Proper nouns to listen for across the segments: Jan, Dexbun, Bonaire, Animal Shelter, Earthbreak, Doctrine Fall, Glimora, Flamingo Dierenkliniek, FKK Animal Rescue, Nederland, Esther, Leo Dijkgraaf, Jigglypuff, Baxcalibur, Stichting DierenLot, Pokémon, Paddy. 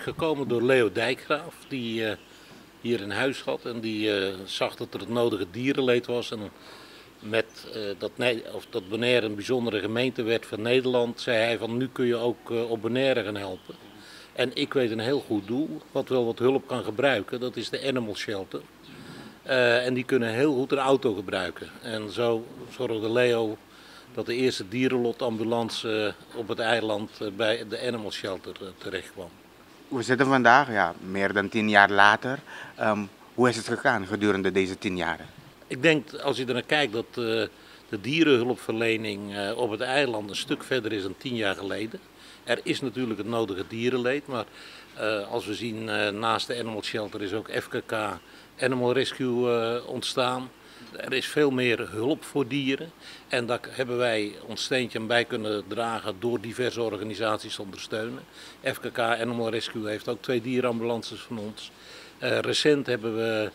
Gekomen door Leo Dijkgraaf, die hier in huis had en die zag dat er het nodige dierenleed was. En met dat Bonaire een bijzondere gemeente werd van Nederland, zei hij van nu kun je ook op Bonaire gaan helpen. En ik weet een heel goed doel, wat wel wat hulp kan gebruiken, dat is de Animal Shelter. En die kunnen heel goed een auto gebruiken. En zo zorgde Leo dat de eerste dierenlotambulance op het eiland bij de Animal Shelter terecht kwam. We zitten vandaag, ja, meer dan 10 jaar later. Hoe is het gegaan gedurende deze 10 jaren? Ik denk, als je er naar kijkt, dat de dierenhulpverlening op het eiland een stuk verder is dan 10 jaar geleden. Er is natuurlijk het nodige dierenleed, maar als we zien, naast de Animal Shelter is ook FKK Animal Rescue ontstaan. Er is veel meer hulp voor dieren en daar hebben wij ons steentje aan bij kunnen dragen door diverse organisaties te ondersteunen. FKK Animal Rescue heeft ook 2 dierenambulances van ons. Recent hebben we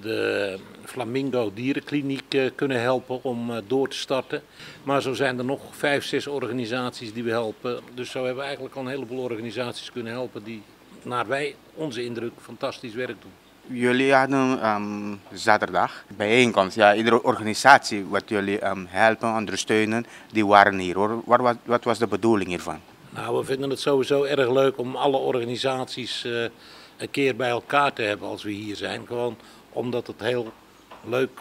de Flamingo Dierenkliniek kunnen helpen om door te starten. Maar zo zijn er nog 5, 6 organisaties die we helpen. Dus zo hebben we eigenlijk al een heleboel organisaties kunnen helpen die, naar wij onze indruk, fantastisch werk doen. Jullie hadden zaterdag bijeenkomst. Ja, iedere organisatie wat jullie helpen, ondersteunen, die waren hier. Wat was de bedoeling hiervan? Nou, we vinden het sowieso erg leuk om alle organisaties een keer bij elkaar te hebben als we hier zijn. Gewoon omdat het heel leuk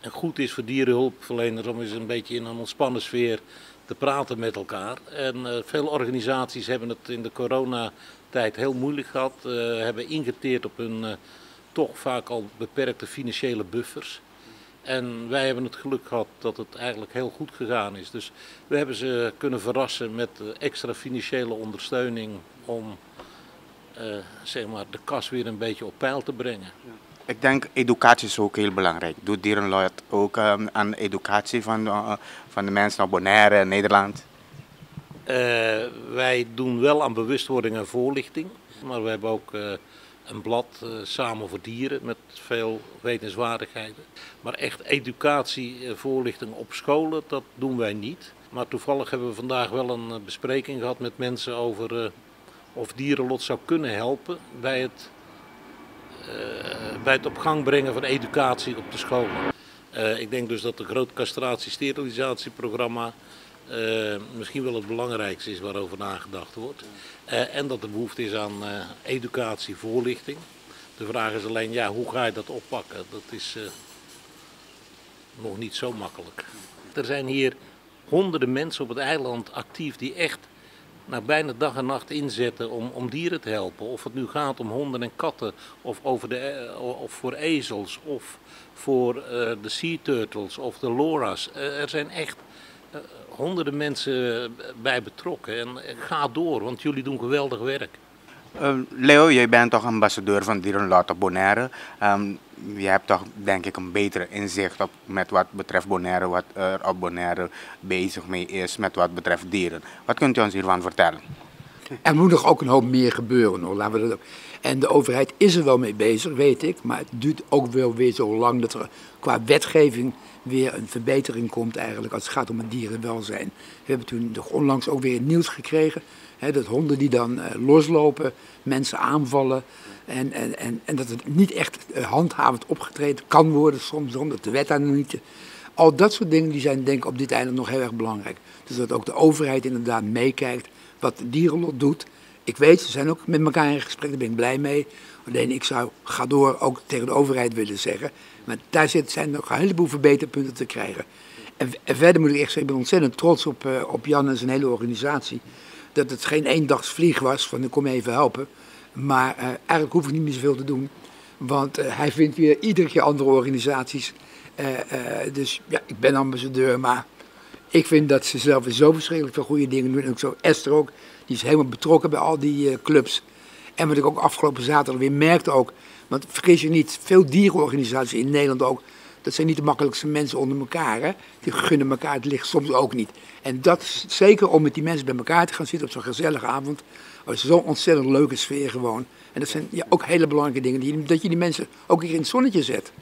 en goed is voor dierenhulpverleners om eens een beetje in een ontspannen sfeer te praten met elkaar. En veel organisaties hebben het in de coronatijd heel moeilijk gehad, hebben ingeteerd op hun toch vaak al beperkte financiële buffers. En wij hebben het geluk gehad dat het eigenlijk heel goed gegaan is. Dus we hebben ze kunnen verrassen met extra financiële ondersteuning om zeg maar de kas weer een beetje op peil te brengen. Ik denk educatie is ook heel belangrijk. Doet DierenLot ook aan educatie van de mensen op Bonaire in Nederland? Wij doen wel aan bewustwording en voorlichting. Maar we hebben ook een blad Samen voor Dieren met veel wetenswaardigheden. Maar echt educatie, voorlichting op scholen, dat doen wij niet. Maar toevallig hebben we vandaag wel een bespreking gehad met mensen over of DierenLot zou kunnen helpen bij het op gang brengen van educatie op de scholen. Ik denk dus dat het groot castratie-sterilisatieprogramma misschien wel het belangrijkste is waarover nagedacht wordt. En dat er behoefte is aan educatie, voorlichting. De vraag is alleen, ja, hoe ga je dat oppakken? Dat is nog niet zo makkelijk. Er zijn hier honderden mensen op het eiland actief die echt bijna dag en nacht inzetten om dieren te helpen. Of het nu gaat om honden en katten, of voor ezels, of voor de sea turtles, of de lora's. Er zijn echt honderden mensen bij betrokken. En ga door, want jullie doen geweldig werk. Leo, jij bent toch ambassadeur van DierenLot op Bonaire. Je hebt toch, denk ik, een betere inzicht op met wat betreft Bonaire, wat er op Bonaire bezig mee is met wat betreft dieren. Wat kunt u ons hiervan vertellen? Er moet nog ook een hoop meer gebeuren, hoor. Laten we dat ook. En de overheid is er wel mee bezig, weet ik, maar het duurt ook wel weer zo lang dat er qua wetgeving weer een verbetering komt eigenlijk als het gaat om het dierenwelzijn. We hebben toen nog onlangs ook weer het nieuws gekregen, hè, dat honden die dan loslopen, mensen aanvallen en dat het niet echt handhavend opgetreden kan worden soms, omdat de wet daar nog niet... Al dat soort dingen die zijn, denk ik, op dit eiland nog heel erg belangrijk. Dus dat ook de overheid inderdaad meekijkt wat DierenLot doet. Ik weet, ze zijn ook met elkaar in gesprek, daar ben ik blij mee. Alleen ik zou, ga door, ook tegen de overheid willen zeggen. Maar daar zijn nog een heleboel verbeterpunten te krijgen. En verder moet ik echt zeggen, ik ben ontzettend trots op Jan en zijn hele organisatie. Dat het geen eendagsvlieg was, van ik kom even helpen. Maar eigenlijk hoef ik niet meer zoveel te doen. Want hij vindt weer iedere keer andere organisaties. Dus ja, ik ben ambassadeur, maar ik vind dat ze zelf zo verschrikkelijk veel goede dingen doen. En ook zo Esther ook, die is helemaal betrokken bij al die clubs. En wat ik ook afgelopen zaterdag weer merkte ook, want vergis je niet, veel dierenorganisaties in Nederland ook, dat zijn niet de makkelijkste mensen onder elkaar, hè? Die gunnen elkaar het licht soms ook niet. En dat is zeker om met die mensen bij elkaar te gaan zitten op zo'n gezellige avond. Het is zo'n ontzettend leuke sfeer gewoon. En dat zijn, ja, ook hele belangrijke dingen, dat je die mensen ook hier in het zonnetje zet.